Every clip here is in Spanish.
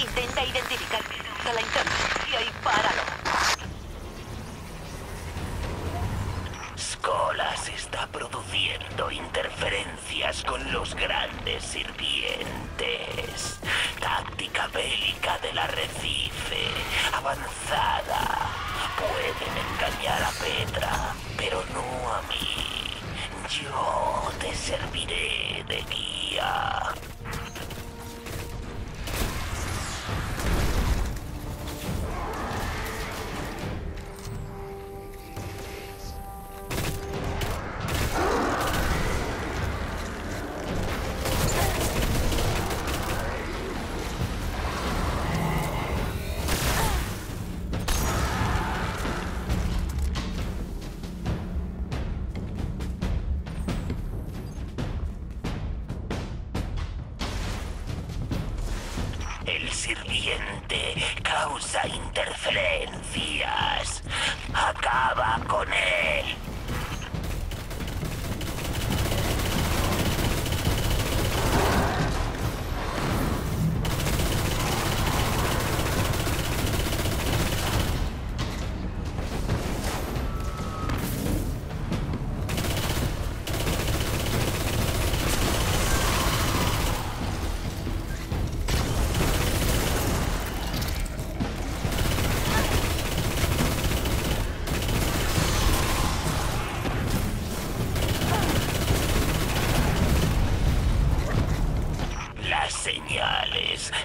Intenta identificar la interferencia y páralo. Skolas está produciendo interferencias con los grandes sirvientes. Táctica bélica del arrecife. Avanzada. Pueden engañar a Petra, pero no a mí. Yo te serviré de guía. El sirviente causa interferencias. Acaba con él.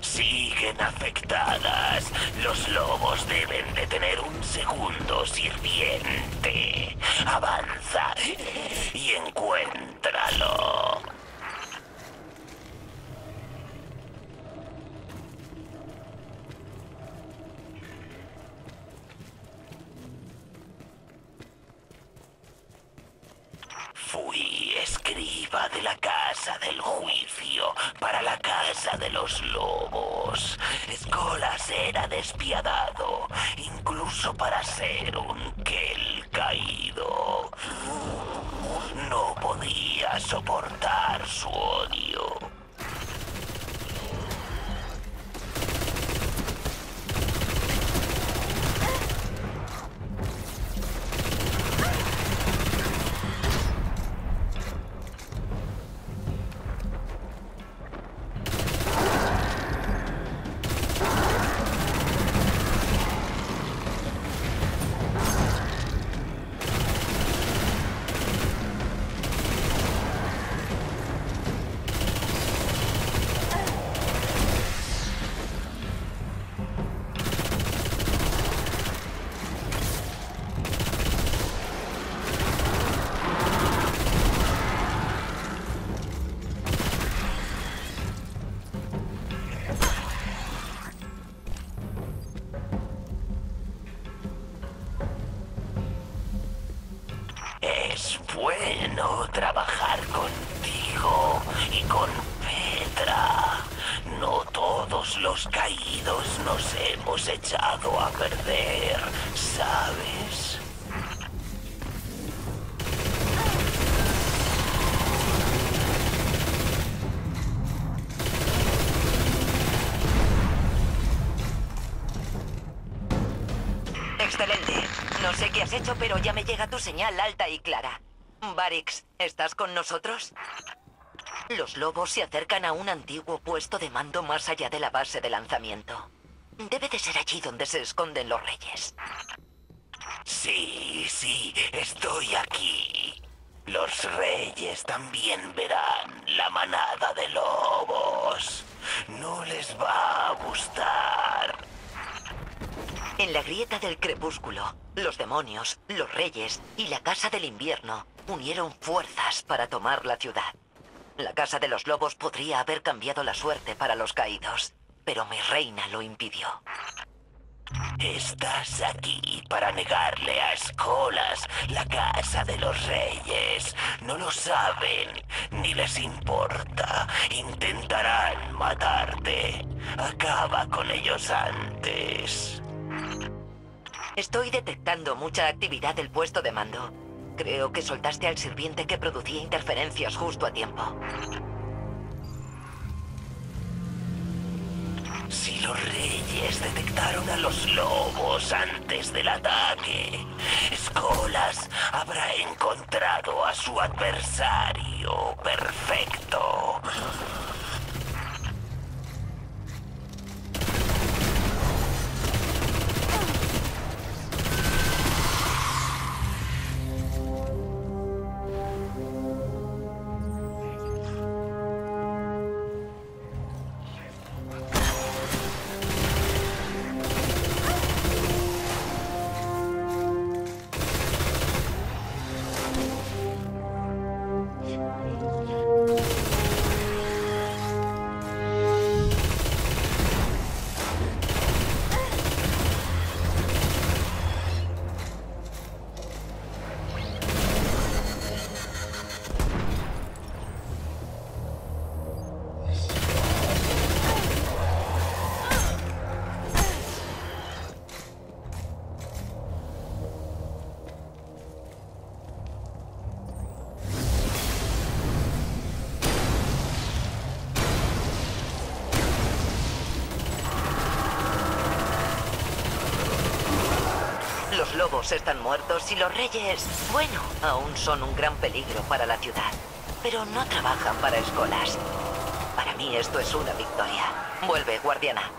Siguen afectadas. Los lobos deben de tener un segundo sirviente. Avanza y encuéntralo. Fui escriba de la Casa del Juicio para la Casa de los Lobos. Escolas era despiadado, incluso para ser un Kel caído. No podía soportar su odio. Es bueno trabajar contigo y con Petra. No todos los caídos nos hemos echado a perder, ¿sabes? Excelente. No sé qué has hecho, pero ya me llega tu señal alta y clara. Varix, ¿estás con nosotros? Los lobos se acercan a un antiguo puesto de mando más allá de la base de lanzamiento. Debe de ser allí donde se esconden los reyes. Sí, estoy aquí. Los reyes también verán la manada de lobos. No les va a gustar. En la grieta del crepúsculo, los demonios, los reyes y la Casa del Invierno unieron fuerzas para tomar la ciudad. La Casa de los Lobos podría haber cambiado la suerte para los caídos, pero mi reina lo impidió. Estás aquí para negarle a Skolas la Casa de los Reyes. No lo saben, ni les importa. Intentarán matarte. Acaba con ellos antes. Estoy detectando mucha actividad del puesto de mando. Creo que soltaste al sirviente que producía interferencias justo a tiempo. Si los reyes detectaron a los lobos antes del ataque, Skolas habrá encontrado a su adversario perfecto. Los lobos están muertos y los reyes, bueno, aún son un gran peligro para la ciudad, pero no trabajan para Escolas. Para mí esto es una victoria. Vuelve, guardiana.